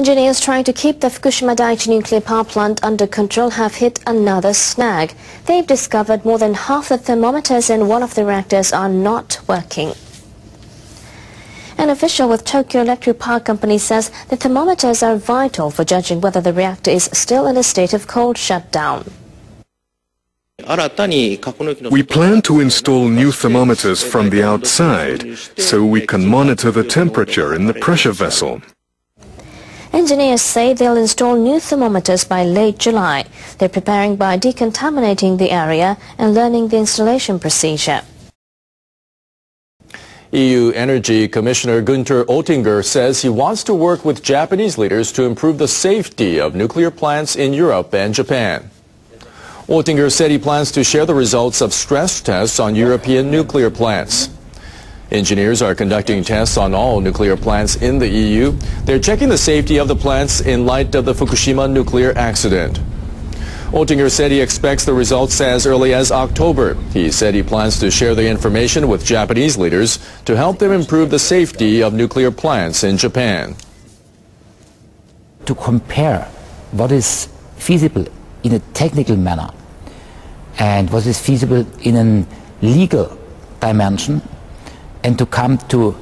Engineers trying to keep the Fukushima Daiichi nuclear power plant under control have hit another snag. They've discovered more than half the thermometers in one of the reactors are not working. An official with Tokyo Electric Power Company says the thermometers are vital for judging whether the reactor is still in a state of cold shutdown. We plan to install new thermometers from the outside so we can monitor the temperature in the pressure vessel. Engineers say they'll install new thermometers by late July. They're preparing by decontaminating the area and learning the installation procedure. EU Energy Commissioner Günther Oettinger says he wants to work with Japanese leaders to improve the safety of nuclear plants in Europe and Japan. Oettinger said he plans to share the results of stress tests on European nuclear plants. Engineers are conducting tests on all nuclear plants in the EU. They're checking the safety of the plants in light of the Fukushima nuclear accident. Oettinger said he expects the results as early as October. He said he plans to share the information with Japanese leaders to help them improve the safety of nuclear plants in Japan. To compare what is feasible in a technical manner and what is feasible in a legal dimension, and to come to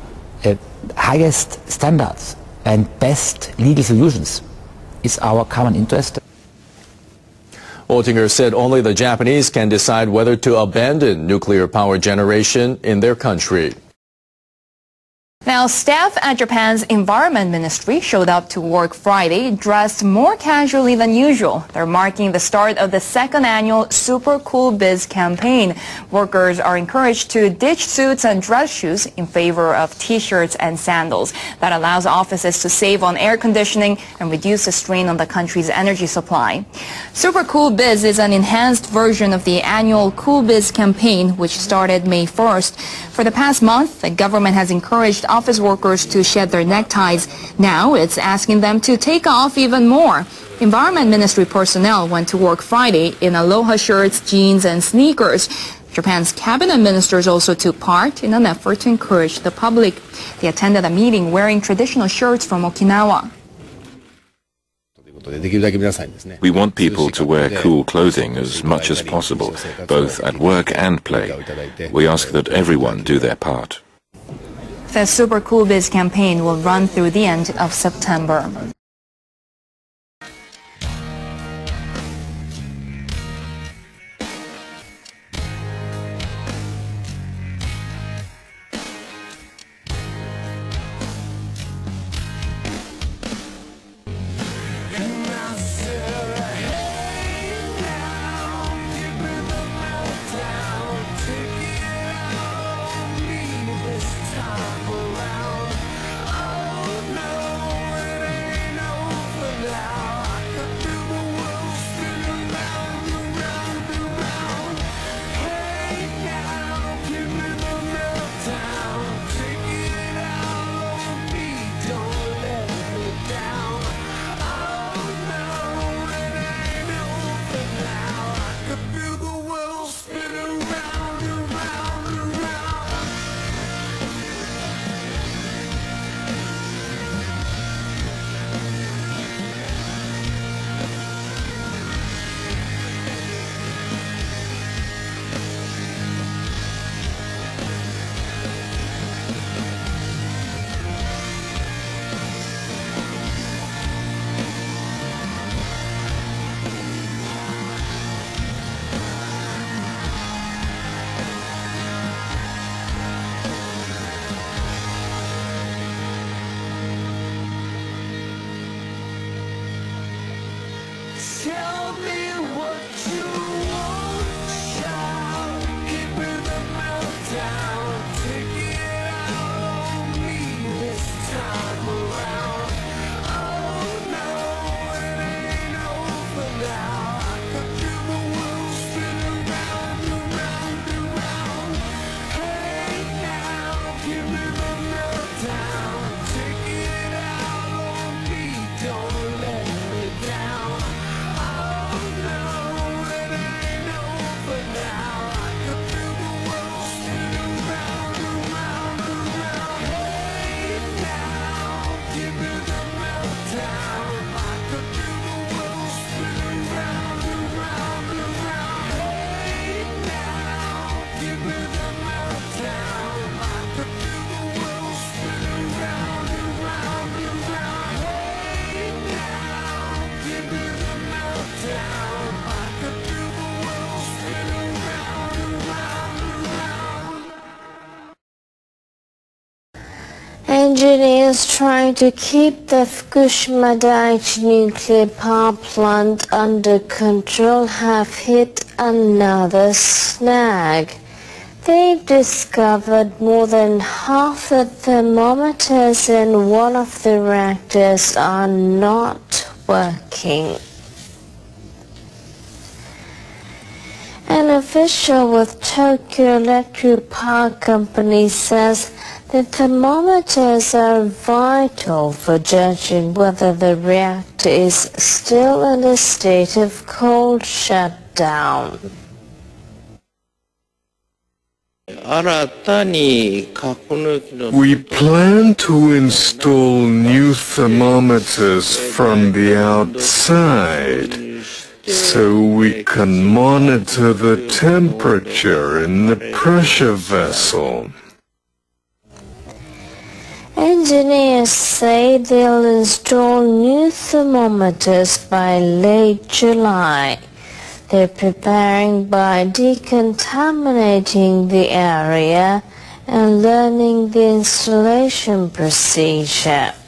highest standards and best legal solutions is our common interest. Oettinger said only the Japanese can decide whether to abandon nuclear power generation in their country. Now, staff at Japan's Environment Ministry showed up to work Friday dressed more casually than usual. They're marking the start of the second annual Super Cool Biz campaign. Workers are encouraged to ditch suits and dress shoes in favor of t-shirts and sandals. That allows offices to save on air conditioning and reduce the strain on the country's energy supply. Super Cool Biz is an enhanced version of the annual Cool Biz campaign, which started May 1st. For the past month, the government has encouraged office workers to shed their neckties. Now it's asking them to take off even more. Environment Ministry personnel went to work Friday in Aloha shirts, jeans and sneakers. Japan's cabinet ministers also took part in an effort to encourage the public. They attended a meeting wearing traditional shirts from Okinawa. We want people to wear cool clothing as much as possible, both at work and play. We ask that everyone do their part. The Super Cool Biz campaign will run through the end of September. Tell me what you want, child. Give me the meltdown. Take it out on me this time around. Oh no, it ain't over now. I could feel the world spin around, around, around. Hey now, give me the meltdown. Take it out on me, don't let me down. Oh, no. Germany is trying to keep the Fukushima Daiichi nuclear power plant under control have hit another snag. They've discovered more than half the thermometers in one of the reactors are not working. An official with Tokyo Electric Power Company says the thermometers are vital for judging whether the reactor is still in a state of cold shutdown. We plan to install new thermometers from the outside so we can monitor the temperature in the pressure vessel. Engineers say they'll install new thermometers by late July. They're preparing by decontaminating the area and learning the installation procedure.